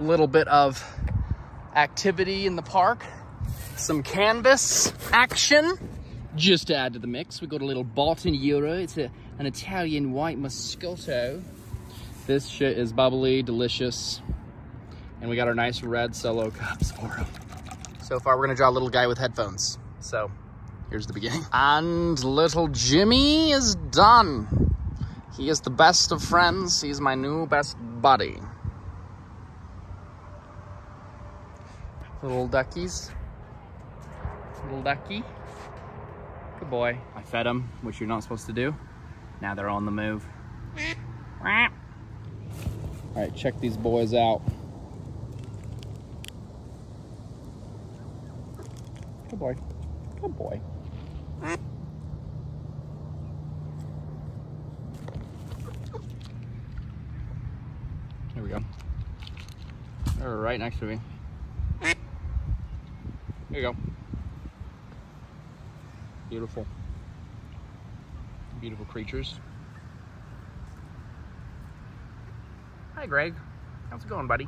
little bit of activity in the park, some canvas action, just to add to the mix. We got a little Bartenura. It's an Italian white Moscato. This shit is bubbly, delicious. And we got our nice red solo cups for him. So far, we're gonna draw a little guy with headphones. So here's the beginning. And little Jimmy is done. He is the best of friends. He's my new best buddy. Little duckies. Little ducky. Good boy. I fed them, which you're not supposed to do. Now they're on the move. All right, check these boys out. Good boy. Good boy. There we go. They're right next to me. There you go. Beautiful. Beautiful creatures. Hi, Greg. How's it going, buddy?